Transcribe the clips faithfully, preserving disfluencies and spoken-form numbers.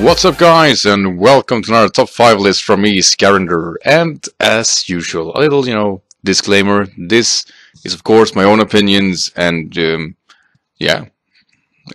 What's up guys, and welcome to another top five list from me, Skyrander. And as usual, a little, you know, disclaimer. This is of course my own opinions, and um, yeah,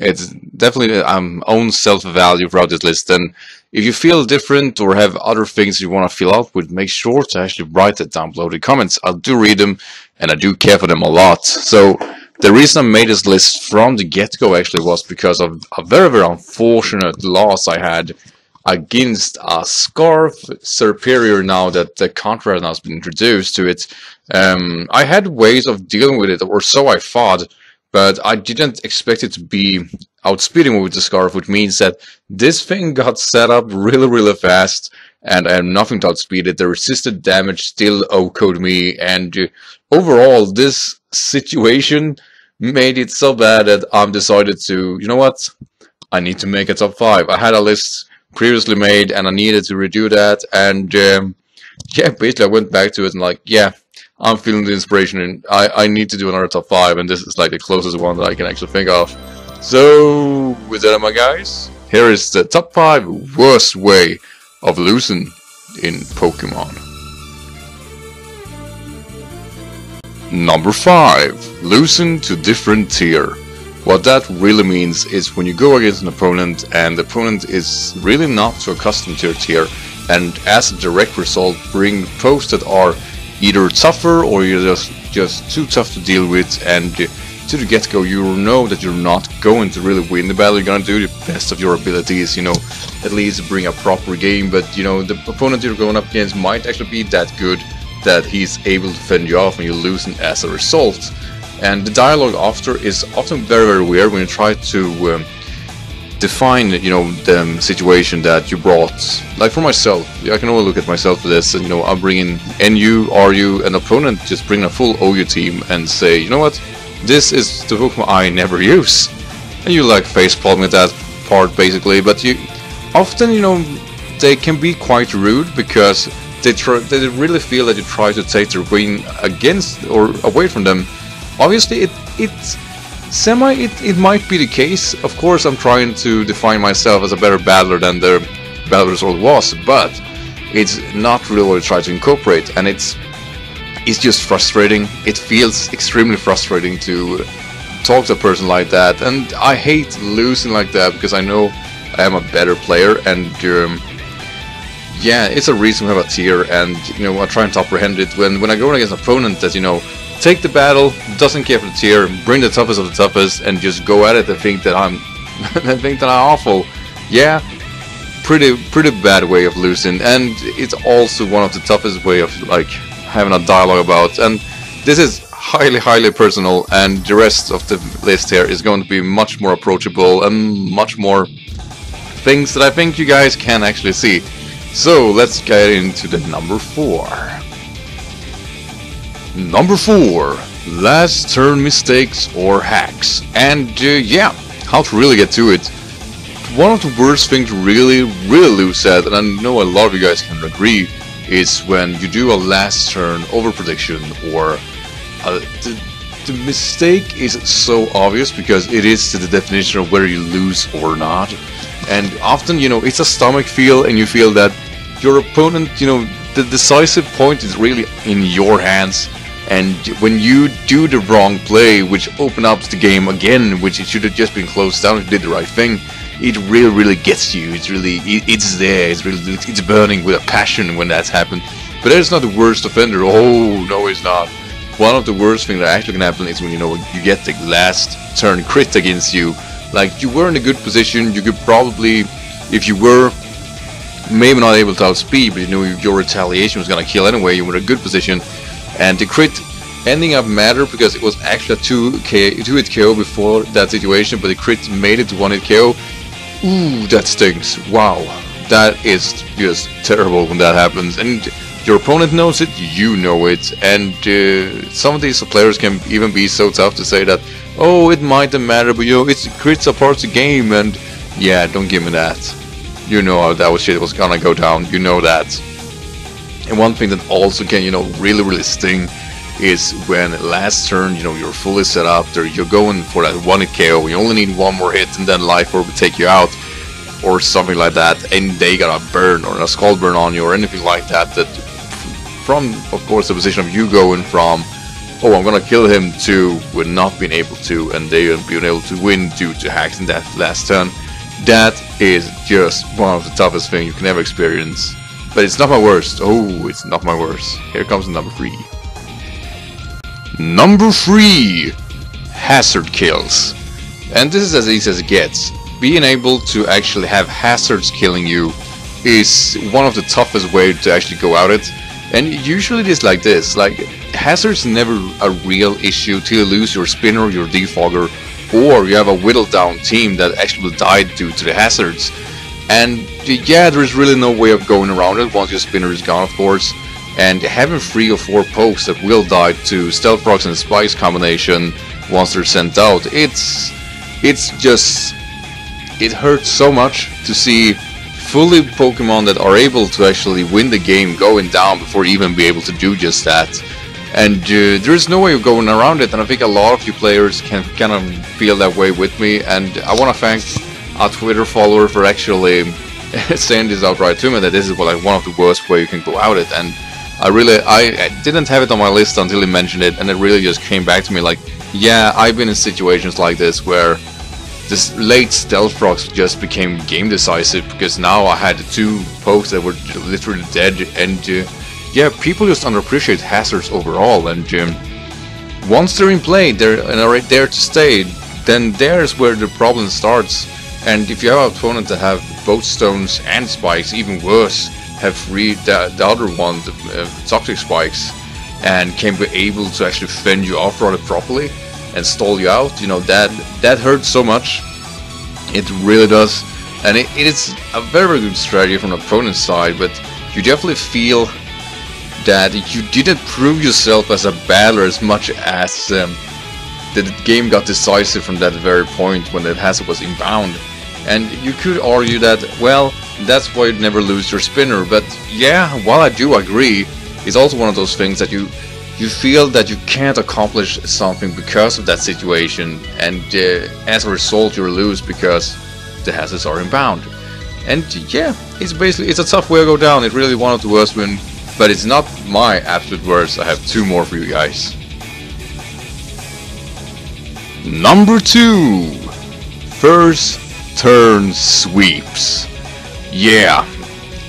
it's definitely um, own self-value throughout this list. And if you feel different or have other things you want to fill out with, make sure to actually write that down below the comments. I do read them, and I do care for them a lot. So the reason I made this list from the get-go actually was because of a very, very unfortunate loss I had against a Scarf Serperior. Now that the contract now has been introduced to it, um, I had ways of dealing with it, or so I thought, but I didn't expect it to be outspeeding with the Scarf, which means that this thing got set up really, really fast, and I have nothing to outspeed it. The resisted damage still O-code me, and uh, overall, this situation made it so bad that I've decided to, you know what, I need to make a top five. I had a list previously made, and I needed to redo that, and um, yeah, basically I went back to it and like, yeah, I'm feeling the inspiration, and I, I need to do another top five, and this is like the closest one that I can actually think of. So, with that, my guys, here is the top five worst way of losing in Pokemon. Number five. Losing to different tier. What that really means is when you go against an opponent and the opponent is really not so accustomed to your tier, and as a direct result bring posts that are either tougher or you're just, just too tough to deal with, and uh, to the get-go you know that you're not going to really win the battle. You're gonna do the best of your abilities, you know, at least bring a proper game, but you know the opponent you're going up against might actually be that good that he's able to fend you off, and you're losing as a result. And the dialogue after is often very, very weird when you try to um, define, you know, the situation that you brought. Like for myself, I can only look at myself for this, and you know, I'm bringing N U, R U, an opponent just bringing a full O U team and say, you know what, this is the Pokemon I never use, and you like facepalming at that part basically. But you often, you know, they can be quite rude because they try, they really feel that you try to take their win against or away from them. Obviously, it it's semi it it might be the case. Of course, I'm trying to define myself as a better battler than the battler sort of was, but it's not really what I try to incorporate, and it's. It's just frustrating. It feels extremely frustrating to talk to a person like that, and I hate losing like that because I know I am a better player, and um, yeah, it's a reason we have a tier, and you know, I try and apprehend it when when I go against an opponent that, you know, take the battle, doesn't care for the tier, bring the toughest of the toughest, and just go at it and think that I'm and think that I'm awful. Yeah. Pretty pretty bad way of losing, and it's also one of the toughest way of like having a dialogue about, and this is highly, highly personal, and the rest of the list here is going to be much more approachable and much more things that I think you guys can actually see. So let's get into the number four. Number four, last turn mistakes or hacks. And uh, yeah, how to really get to it. One of the worst things to really, really lose at, and I know a lot of you guys can agree, is when you do a last turn over prediction, or uh, the, the mistake is so obvious because it is to the definition of whether you lose or not. And often, you know, it's a stomach feel, and you feel that your opponent, you know, the decisive point is really in your hands, and when you do the wrong play, which opens up the game again, which it should have just been closed down if you did the right thing, it really, really gets you. It's really, it, it's there. It's really, it's burning with a passion when that's happened. But that is not the worst offender. Oh no, it's not. One of the worst things that actually can happen is when, you know, you get the last turn crit against you. Like, you were in a good position. You could probably, if you were, maybe not able to outspeed, but you know your retaliation was gonna kill anyway. You were in a good position, and the crit ending up matter because it was actually a two hit K O before that situation, but the crit made it to one hit K O. Ooh, that stinks. Wow. That is just terrible when that happens. And your opponent knows it, you know it. And uh, some of these players can even be so tough to say that, oh, it mightn't matter, but you know, it's crits are part of the game. And yeah, don't give me that. You know how that shit was gonna go down. You know that. And one thing that also can, you know, really, really sting is when last turn, you know, you're fully set up there, you're going for that one hit K O, you only need one more hit and then life orb will take you out, or something like that, and they got a burn or a Scald Burn on you or anything like that, that from, of course, the position of you going from, oh, I'm gonna kill him, to would not been able to, and they haven't been able to win due to hacks in that last turn. That is just one of the toughest things you can ever experience. But it's not my worst. Oh, it's not my worst. Here comes number three. Number three! Hazard kills. And this is as easy as it gets. Being able to actually have hazards killing you is one of the toughest ways to actually go out it. And usually it is like this. Like, hazards never a real issue till you lose your spinner, your defogger, or you have a whittled down team that actually will die due to the hazards. And yeah, there's really no way of going around it once your spinner is gone, of course. And having three or four pokes that will die to Stealth Rocks and Spikes combination once they're sent out, it's it's just, it hurts so much to see fully Pokemon that are able to actually win the game going down before you even be able to do just that. And uh, there's no way of going around it, and I think a lot of you players can kind of feel that way with me, and I want to thank our Twitter follower for actually saying this outright to me, that this is like one of the worst way you can go out it. And I really, I, I didn't have it on my list until he mentioned it, and it really just came back to me like, yeah, I've been in situations like this where this late Stealth Rocks just became game decisive, because now I had two pokes that were literally dead, and uh, yeah, people just underappreciate hazards overall, and um, once they're in play, they're and are right there to stay, then there's where the problem starts. And if you have an opponent that have both stones and spikes, even worse, have three the, the other one, the uh, Toxic Spikes, and can be able to actually fend you off rather properly and stall you out, you know, that that hurts so much. It really does, and it, it is a very, very good strategy from the opponent's side, but you definitely feel that you didn't prove yourself as a battler as much as um, that the game got decisive from that very point when that hazard was inbound. And you could argue that, well, that's why you'd never lose your spinner, but yeah, while I do agree, it's also one of those things that you you feel that you can't accomplish something because of that situation, and uh, as a result you lose because the hazards are inbound. And yeah, it's basically, it's a tough way to go down. It's really one of the worst wins. But it's not my absolute worst. I have two more for you guys. Number two, first turn sweeps. Yeah,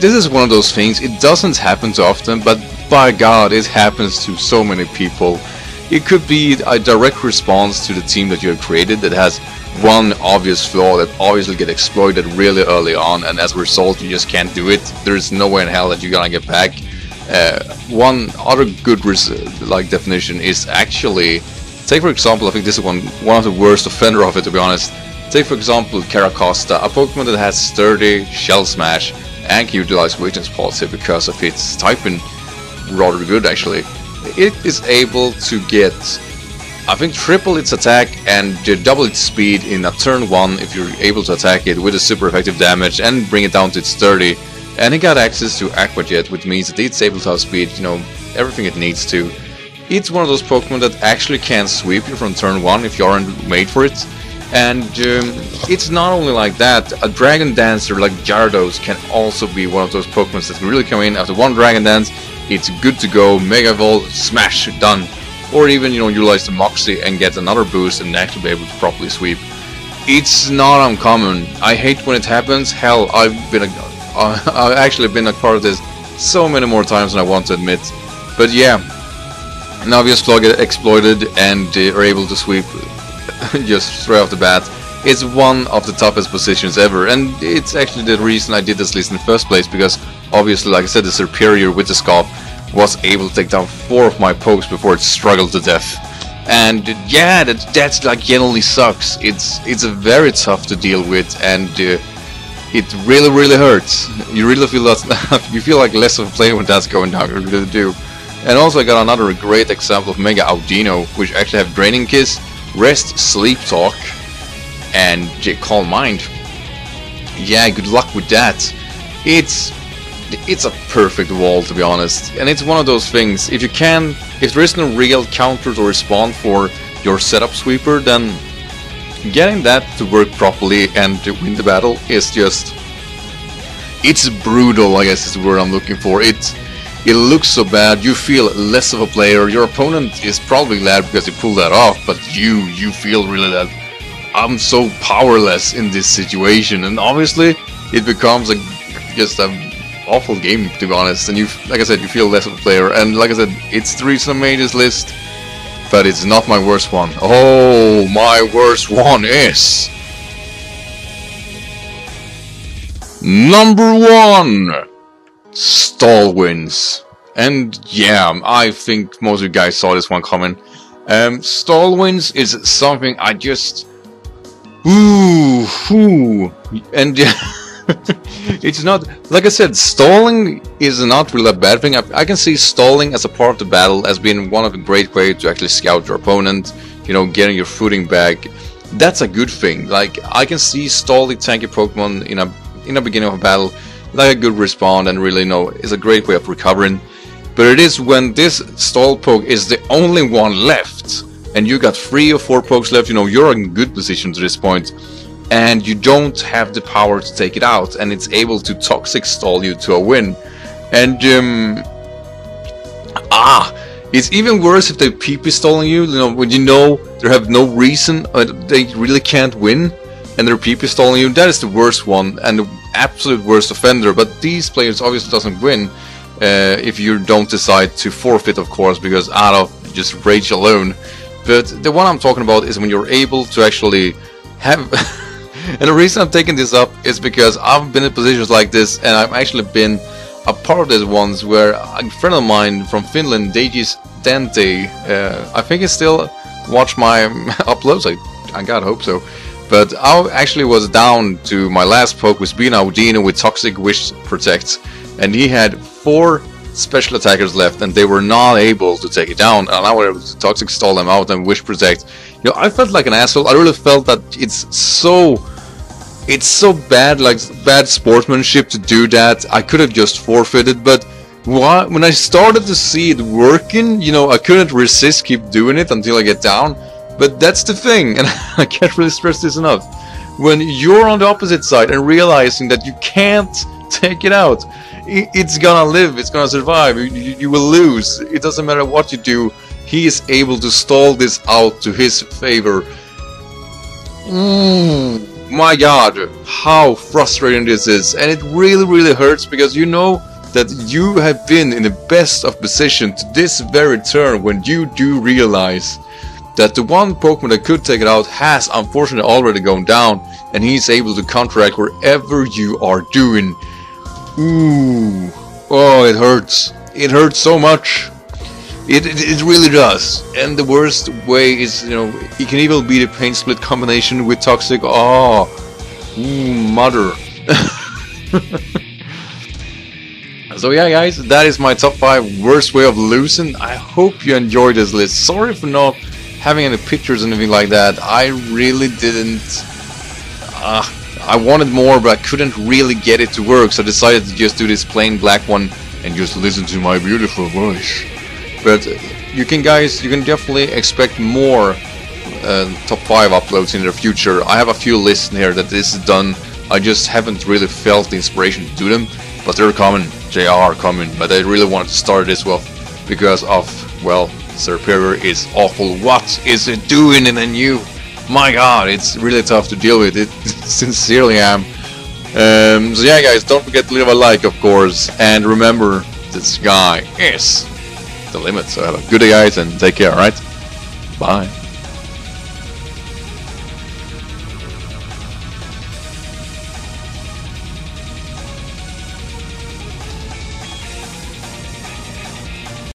this is one of those things, it doesn't happen too often, but by God, it happens to so many people. It could be a direct response to the team that you have created that has one obvious flaw that obviously get exploited really early on, and as a result you just can't do it. There's no way in hell that you're gonna get back. Uh, one other good res like definition is actually, take for example, I think this is one one of the worst offender of it, to be honest. Take for example Caracosta, a Pokemon that has sturdy, Shell Smash, and can utilize Weakness Policy because of its typing rather good actually. It is able to get, I think, triple its attack and double its speed in a turn one if you're able to attack it with a super effective damage and bring it down to its thirty. And it got access to Aqua Jet, which means that it's able to outspeed, you know, everything it needs to. It's one of those Pokemon that actually can sweep you from turn one if you aren't made for it. And um, it's not only like that, a Dragon Dancer like Jardos can also be one of those Pokemon that can really come in after one Dragon Dance. It's good to go, Mega Volt Smash, done. Or even, you know, utilize the Moxie and get another boost and actually be able to properly sweep. It's not uncommon. I hate when it happens. Hell, I've been a, uh, I've actually been a part of this so many more times than I want to admit. But yeah, an obvious flaw get exploited and uh, are able to sweep just straight off the bat. It's one of the toughest positions ever, and it's actually the reason I did this list in the first place, because obviously, like I said, the Serperior with the Scop was able to take down four of my pokes before it struggled to death. And yeah, that, that's like generally sucks. It's it's very tough to deal with, and uh, it really really hurts. You really feel that you feel like less of a player when that's going down. You really do. And also, I got another great example of Mega Audino, which actually have Draining Kiss, Rest, Sleep Talk, and Calm Mind. Yeah, good luck with that. It's It's a perfect wall, to be honest, and it's one of those things, if you can, if there isn't a real counter to respond for your setup sweeper, then getting that to work properly and to win the battle is just... it's brutal, I guess is the word I'm looking for. It's, it looks so bad, you feel less of a player, your opponent is probably glad because you pulled that off, but you, you feel really that I'm so powerless in this situation, and obviously it becomes a, just an awful game, to be honest, and you, like I said, you feel less of a player, and like I said, it's the reason I made this list, but it's not my worst one. Oh, my worst one is... number one! Stall wins. And yeah, I think most of you guys saw this one coming. Um, stall wins is something I just... ooh, ooh. And yeah, it's not... like I said, stalling is not really a bad thing. I, I can see stalling as a part of the battle as being one of the great ways to actually scout your opponent, you know, getting your footing back. That's a good thing. Like, I can see stalling tanky Pokemon in a in the beginning of a battle, like a good respawn, and really, you know, is a great way of recovering. But it is when this stall poke is the only one left, and you got three or four pokes left, you know, you're in good position to this point, and you don't have the power to take it out, and it's able to toxic stall you to a win. And, um... ah! It's even worse if they P P stalling you, you know, when you know they have no reason, uh, they really can't win, and they're P P stalling you. That is the worst one and the absolute worst offender, but these players obviously doesn't win uh, if you don't decide to forfeit, of course, because out of just rage alone. But the one I'm talking about is when you're able to actually have... and the reason I'm taking this up is because I've been in positions like this, and I've actually been a part of these ones where a friend of mine from Finland, Deji's Dante, uh, I think he still watched my uploads, I, I gotta hope so. But I actually was down to my last poke was Mega Audino with Toxic Wish Protect, and he had four special attackers left, and they were not able to take it down, and I was able to Toxic Stall them out and Wish Protect. You know, I felt like an asshole. I really felt that it's so, it's so bad, like bad sportsmanship to do that. I could have just forfeited, but when I started to see it working, you know, I couldn't resist, keep doing it until I get down. But that's the thing, and I can't really stress this enough. When you're on the opposite side and realizing that you can't take it out, it's gonna live, it's gonna survive, you, you will lose. It doesn't matter what you do, he is able to stall this out to his favor. Mm, my god, how frustrating this is. And it really, really hurts, because you know that you have been in the best of position to this very turn when you do realize that the one Pokemon that could take it out has unfortunately already gone down, and he's able to counteract wherever you are doing. Ooh, oh, it hurts. It hurts so much. It, it, it really does. And the worst way is, you know, it can even be the Pain Split combination with Toxic. Oh, ooh, mother. So yeah, guys, that is my top five worst way of losing. I hope you enjoyed this list. Sorry for not having any pictures or anything like that. I really didn't... Uh, I wanted more, but I couldn't really get it to work, so I decided to just do this plain black one and just listen to my beautiful voice. But you can, guys, you can definitely expect more uh, top five uploads in the future. I have a few lists in here that this is done. I just haven't really felt the inspiration to do them, but they're coming. They are coming, but I really wanted to start this well because of, well... Serperior is awful. What is it doing in the new? My god, it's really tough to deal with. It sincerely am. Um, so yeah, guys, don't forget to leave a like, of course, and remember, the sky is the limit. So have a good day, guys, and take care. All right, bye.